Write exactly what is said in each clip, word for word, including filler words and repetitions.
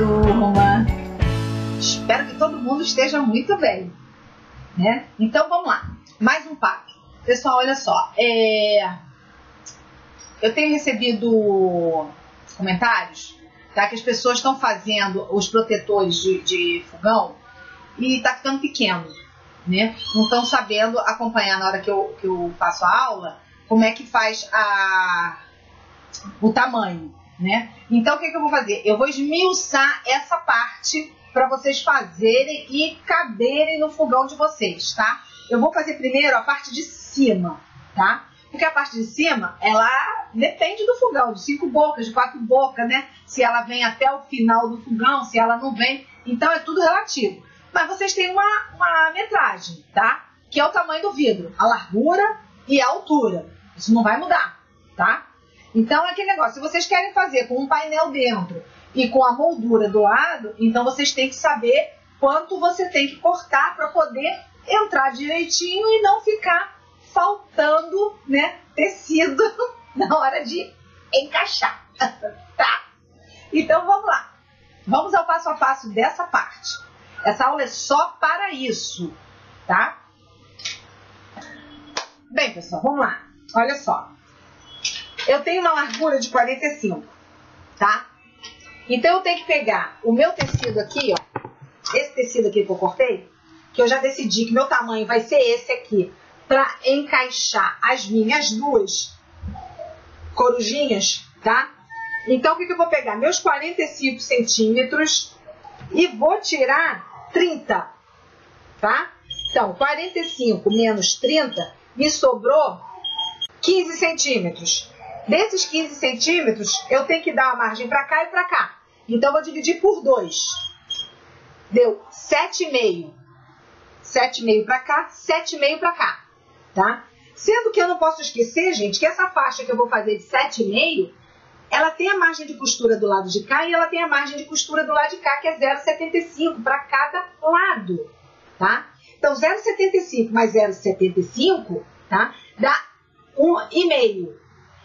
turma. Espero que todo mundo esteja muito bem, né? Então, vamos lá. Mais um papo. Pessoal, olha só. É... Eu tenho recebido comentários, tá? Que as pessoas estão fazendo os protetores de, de fogão e tá ficando pequeno, né? Não estão sabendo acompanhar na hora que eu, que eu faço a aula, como é que faz a... o tamanho, né? Então, o que, é que eu vou fazer? Eu vou esmiuçar essa parte para vocês fazerem e caberem no fogão de vocês, tá? Eu vou fazer primeiro a parte de cima, tá? Porque a parte de cima, ela depende do fogão, de cinco bocas, de quatro bocas, né? Se ela vem até o final do fogão, se ela não vem, então é tudo relativo. Mas vocês têm uma, uma metragem, tá? Que é o tamanho do vidro, a largura e a altura. Isso não vai mudar, tá? Então, é aquele negócio, se vocês querem fazer com um painel dentro e com a moldura do lado, então vocês têm que saber quanto você tem que cortar para poder entrar direitinho e não ficar faltando, né, tecido na hora de encaixar, tá? Então, vamos lá. Vamos ao passo a passo dessa parte. Essa aula é só para isso, tá? Bem, pessoal, vamos lá. Olha só. Eu tenho uma largura de quarenta e cinco, tá? Então, eu tenho que pegar o meu tecido aqui, ó. Esse tecido aqui que eu cortei, que eu já decidi que meu tamanho vai ser esse aqui, pra encaixar as minhas duas corujinhas, tá? Então, o que que eu vou pegar? Meus quarenta e cinco centímetros e vou tirar trinta, tá? Então, quarenta e cinco menos trinta, me sobrou quinze centímetros. Desses quinze centímetros, eu tenho que dar uma margem para cá e para cá. Então, eu vou dividir por dois. Deu sete vírgula cinco. sete vírgula cinco para cá, sete vírgula cinco para cá, tá? Sendo que eu não posso esquecer, gente, que essa faixa que eu vou fazer de sete vírgula cinco, ela tem a margem de costura do lado de cá e ela tem a margem de costura do lado de cá, que é zero vírgula setenta e cinco para cada lado, tá? Então, zero vírgula setenta e cinco mais zero vírgula setenta e cinco, tá? Dá um vírgula cinco.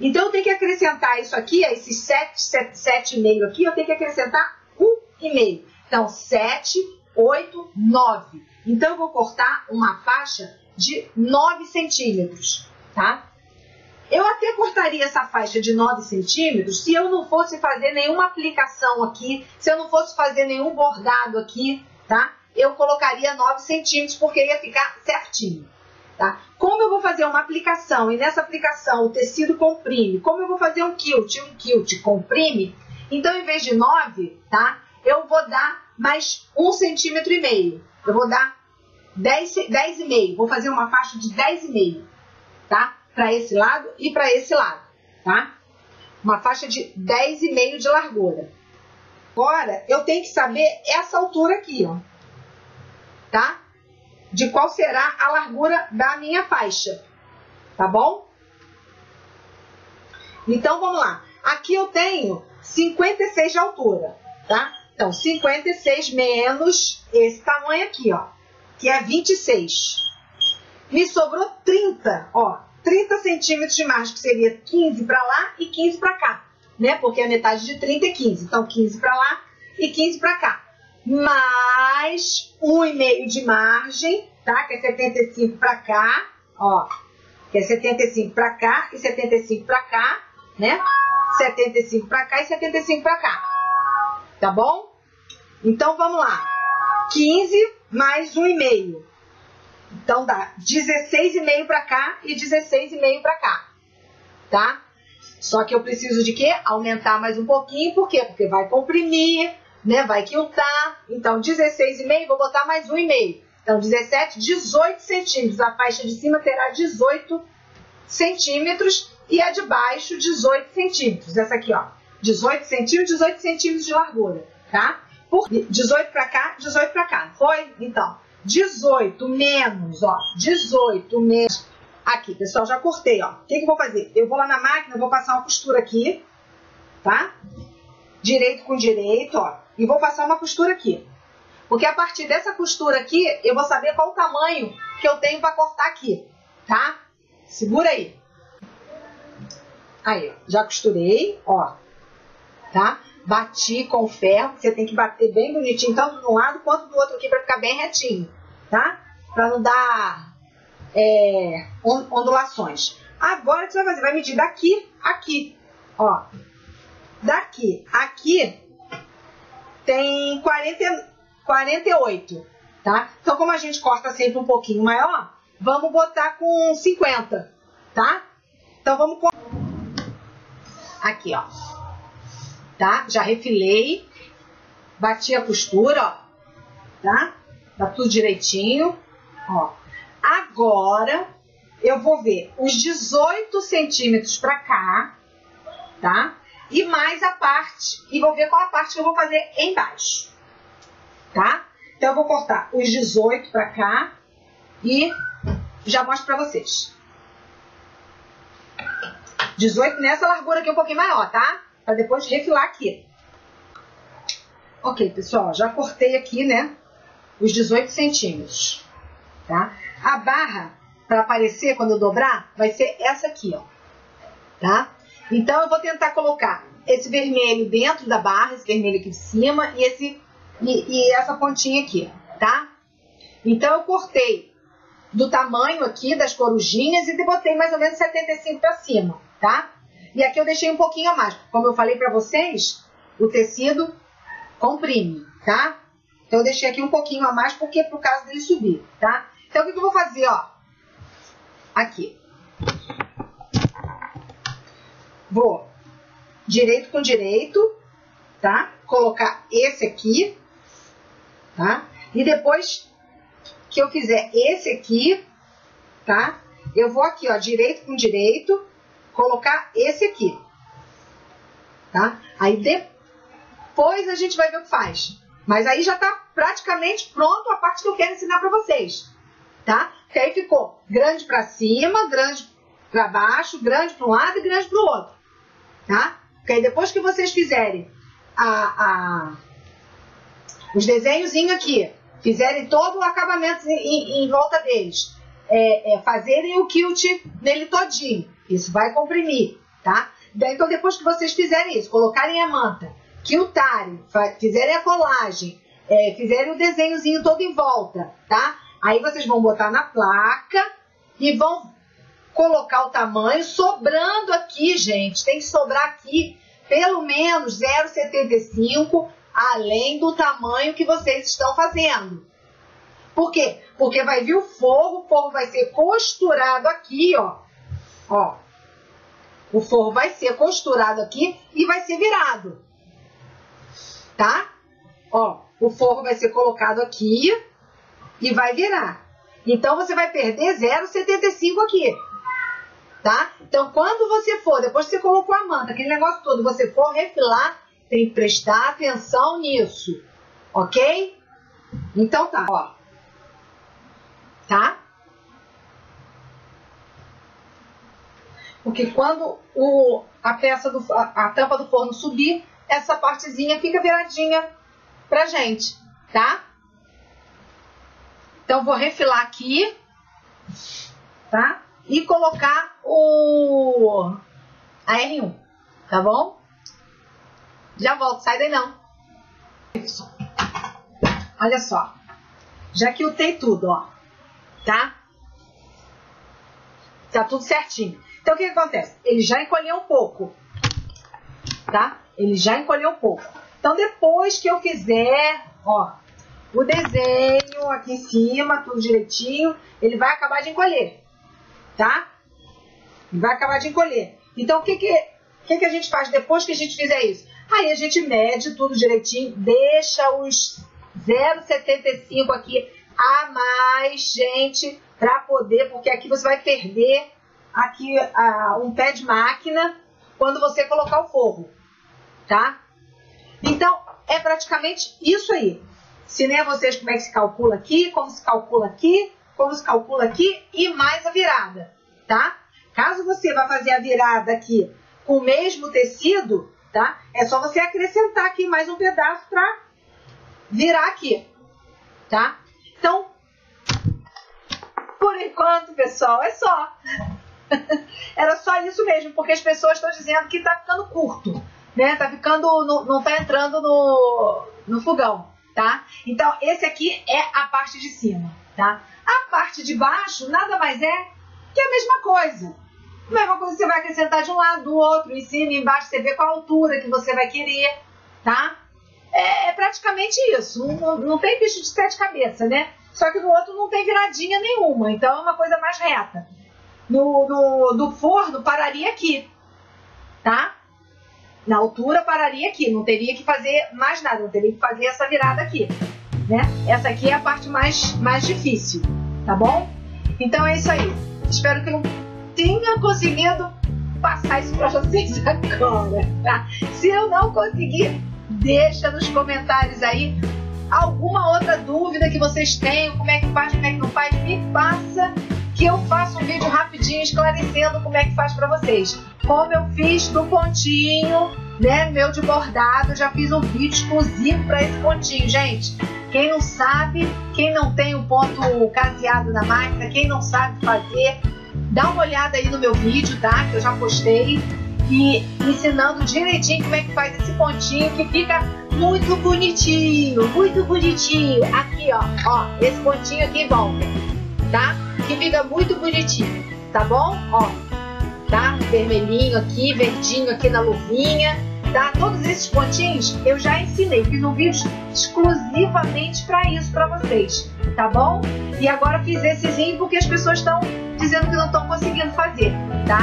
Então, eu tenho que acrescentar isso aqui, esses sete vírgula cinco aqui, eu tenho que acrescentar um vírgula cinco. Então, sete, oito, nove. Então, eu vou cortar uma faixa de nove centímetros, tá? Eu até cortaria essa faixa de nove centímetros se eu não fosse fazer nenhuma aplicação aqui, se eu não fosse fazer nenhum bordado aqui, tá? Eu colocaria nove centímetros porque ia ficar certinho. Tá? Como eu vou fazer uma aplicação e nessa aplicação o tecido comprime, como eu vou fazer um quilt e um quilt comprime, então em vez de nove, tá? Eu vou dar mais um centímetro e meio. Eu vou dar dez vírgula cinco. Vou fazer uma faixa de dez vírgula cinco, tá? Para esse lado e para esse lado, tá? Uma faixa de dez vírgula cinco de largura. Agora, eu tenho que saber essa altura aqui, ó. Tá? De qual será a largura da minha faixa, tá bom? Então, vamos lá. Aqui eu tenho cinquenta e seis de altura, tá? Então, cinquenta e seis menos esse tamanho aqui, ó, que é vinte e seis. Me sobrou trinta, ó, trinta centímetros de margem, que seria quinze para lá e quinze para cá, né? Porque a metade de trinta é quinze, então quinze para lá e quinze para cá. Mais um vírgula cinco de margem, tá? Que é setenta e cinco para cá, ó. Que é setenta e cinco para cá e setenta e cinco para cá, né? setenta e cinco para cá e setenta e cinco para cá. Tá bom? Então, vamos lá. quinze mais um vírgula cinco. Então, dá dezesseis vírgula cinco para cá e dezesseis vírgula cinco para cá, tá? Só que eu preciso de quê? Aumentar mais um pouquinho. Por quê? Porque vai comprimir, né? Vai quiltar. Então, dezesseis vírgula cinco, vou botar mais um vírgula cinco. Então, dezessete, dezoito centímetros. A faixa de cima terá dezoito centímetros e a de baixo, dezoito centímetros. Essa aqui, ó. dezoito centímetros, dezoito centímetros de largura, tá? Por dezoito para cá, dezoito para cá. Foi? Então, dezoito menos, ó. dezoito menos... Aqui, pessoal, já cortei, ó. O que que eu vou fazer? Eu vou lá na máquina, vou passar uma costura aqui, tá? Direito com direito, ó. E vou passar uma costura aqui. Porque a partir dessa costura aqui, eu vou saber qual o tamanho que eu tenho para cortar aqui, tá? Segura aí. Aí, ó. Já costurei, ó. Tá? bati com ferro, você tem que bater bem bonitinho, tanto de um lado quanto do outro aqui, para ficar bem retinho, tá? Para não dar é, ondulações. Agora o que você vai fazer? Vai medir daqui, aqui, ó. Daqui, aqui tem quarenta, quarenta e oito, tá? Então, como a gente corta sempre um pouquinho maior, vamos botar com cinquenta, tá? Então, vamos... Aqui, ó. Tá? Já refilei, bati a costura, ó, tá? Tá tudo direitinho, ó. Agora, eu vou ver os dezoito centímetros pra cá, tá? E mais a parte, e vou ver qual a parte que eu vou fazer embaixo, tá? Então, eu vou cortar os dezoito pra cá e já mostro pra vocês. dezoito nessa largura aqui um pouquinho maior, tá? Pra depois refilar aqui. Ok, pessoal, já cortei aqui, né? Os dezoito centímetros, tá? A barra, pra aparecer quando eu dobrar, vai ser essa aqui, ó, tá? Então, eu vou tentar colocar esse vermelho dentro da barra, esse vermelho aqui de cima e, esse, e, e essa pontinha aqui, tá? Então, eu cortei do tamanho aqui das corujinhas e botei mais ou menos setenta e cinco pra cima, tá? E aqui eu deixei um pouquinho a mais. Como eu falei pra vocês, o tecido comprime, tá? Então, eu deixei aqui um pouquinho a mais porque é por causa dele subir, tá? Então, o que eu vou fazer, ó? Aqui. Vou direito com direito, tá? Colocar esse aqui, tá? E depois que eu fizer esse aqui, tá? Eu vou aqui, ó, direito com direito, colocar esse aqui, tá? Aí depois a gente vai ver o que faz. Mas aí já tá praticamente pronto a parte que eu quero ensinar pra vocês, tá? Porque aí ficou grande pra cima, grande pra baixo, grande pra um lado e grande pro outro, tá? Porque aí depois que vocês fizerem a, a, os desenhozinhos aqui, fizerem todo o acabamento em, em volta deles, é, é, fazerem o quilt nele todinho, isso vai comprimir, tá? Então, depois que vocês fizerem isso, colocarem a manta, quiltarem, fizerem a colagem, é, fizerem o desenhozinho todo em volta, tá? Aí vocês vão botar na placa e vão colocar o tamanho, sobrando aqui, gente, tem que sobrar aqui pelo menos zero vírgula setenta e cinco, além do tamanho que vocês estão fazendo. Por quê? Porque vai vir o forro, o forro vai ser costurado aqui, ó. Ó, o forro vai ser costurado aqui e vai ser virado, tá? Ó, o forro vai ser colocado aqui e vai virar. Então, você vai perder zero vírgula setenta e cinco aqui, tá? Então, quando você for, depois que você colocou a manta, aquele negócio todo, você for refilar, tem que prestar atenção nisso, ok? Então, tá, ó. Tá? Porque quando o, a, peça do, a, a tampa do forno subir, essa partezinha fica viradinha pra gente, tá? Então, vou refilar aqui, tá? E colocar o... a R um, tá bom? Já volto, sai daí não. Olha só. Já quiltei tudo, ó. Tá? Tá tudo certinho. Então, o que acontece? Ele já encolheu um pouco, tá? Ele já encolheu um pouco. Então, depois que eu fizer, ó, o desenho aqui em cima, tudo direitinho, ele vai acabar de encolher, tá? Ele vai acabar de encolher. Então, o que que, que que a gente faz depois que a gente fizer isso? Aí a gente mede tudo direitinho, deixa os zero vírgula setenta e cinco aqui a mais, gente, pra poder, porque aqui você vai perder aqui uh, um pé de máquina quando você colocar o forro, tá? Então, é praticamente isso aí. Ensinei a vocês como é que se calcula aqui, como se calcula aqui, como se calcula aqui e mais a virada, tá? Caso você vá fazer a virada aqui com o mesmo tecido, tá? É só você acrescentar aqui mais um pedaço pra virar aqui, tá? Então, por enquanto, pessoal, é só. Era só isso mesmo, porque as pessoas estão dizendo que tá ficando curto. né? Tá ficando, no, não tá entrando no, no fogão, tá? Então, esse aqui é a parte de cima, tá? A parte de baixo nada mais é que a mesma coisa. A mesma coisa, você vai acrescentar de um lado, do outro, em cima, embaixo, você vê qual a altura que você vai querer, tá? É, é praticamente isso. Não, não tem bicho de sete cabeças, né? Só que no outro não tem viradinha nenhuma, então é uma coisa mais reta. No, no do forno, pararia aqui, tá? Na altura, pararia aqui, não teria que fazer mais nada, não teria que fazer essa virada aqui, né? Essa aqui é a parte mais, mais difícil, tá bom? Então é isso aí. Espero que eu não tenha conseguido passar isso pra vocês agora, tá? Se eu não conseguir, deixa nos comentários aí alguma outra dúvida que vocês tenham, como é que faz, como é que não faz, me passa, que eu faço um vídeo rapidinho esclarecendo como é que faz para vocês. Como eu fiz do pontinho, né, meu de bordado, já fiz um vídeo exclusivo para esse pontinho, gente. Quem não sabe, quem não tem o ponto caseado na máquina, quem não sabe fazer, dá uma olhada aí no meu vídeo, tá, que eu já postei, e ensinando direitinho como é que faz esse pontinho, que fica muito bonitinho, muito bonitinho. Aqui, ó, ó, esse pontinho aqui, bom, tá? Que fica muito bonitinho, tá bom? Ó, tá? Vermelhinho aqui, verdinho aqui na luvinha, tá? Todos esses pontinhos eu já ensinei, fiz um vídeo exclusivamente para isso, para vocês, tá bom? E agora fiz essezinho porque as pessoas estão dizendo que não estão conseguindo fazer, tá?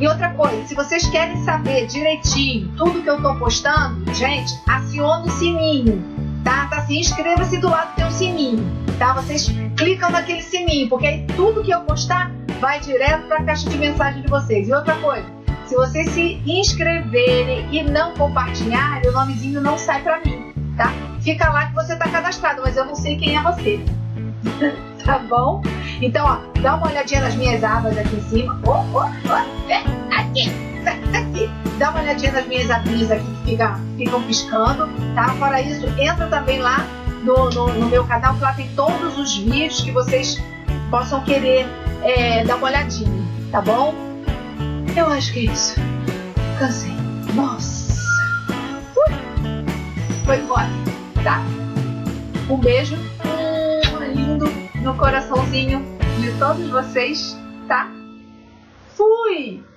E outra coisa, se vocês querem saber direitinho tudo que eu tô postando, gente, aciona o sininho, tá? Tá assim, inscreva-se do lado tem um sininho, tá? Vocês clicam naquele sininho, porque aí tudo que eu postar vai direto para a caixa de mensagem de vocês. E outra coisa, se vocês se inscreverem e não compartilharem, o nomezinho não sai para mim, tá? Fica lá que você tá cadastrado, mas eu não sei quem é você, tá bom? Então, ó, dá uma olhadinha nas minhas abas aqui em cima, oh, oh, oh, aqui, aqui, dá uma olhadinha nas minhas abinhas aqui que fica, ficam piscando, tá? Fora isso, entra também lá No, no, no meu canal, que lá tem todos os vídeos que vocês possam querer é, dar uma olhadinha, tá bom? Eu acho que é isso. Cansei. Nossa! Ui. Foi embora, tá? Um beijo lindo no coraçãozinho de todos vocês, tá? Fui!